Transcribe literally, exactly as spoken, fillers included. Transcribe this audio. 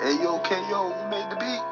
Hey, yo, K O, you made the beat.